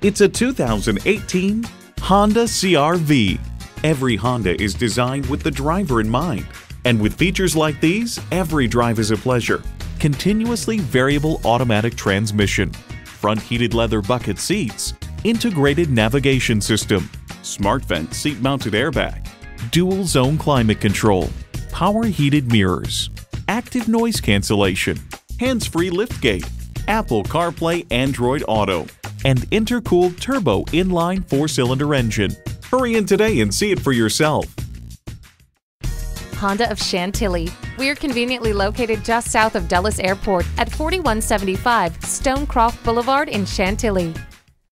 It's a 2018 Honda CR-V. Every Honda is designed with the driver in mind. And with features like these, every drive is a pleasure. Continuously variable automatic transmission, front heated leather bucket seats, integrated navigation system, smart vent seat mounted airbag, dual zone climate control, power heated mirrors, active noise cancellation, hands-free liftgate, Apple CarPlay, Android Auto, and intercooled turbo inline 4-cylinder engine. Hurry in today and see it for yourself. Honda of Chantilly. We're conveniently located just south of Dulles Airport at 4175 Stonecroft Boulevard in Chantilly.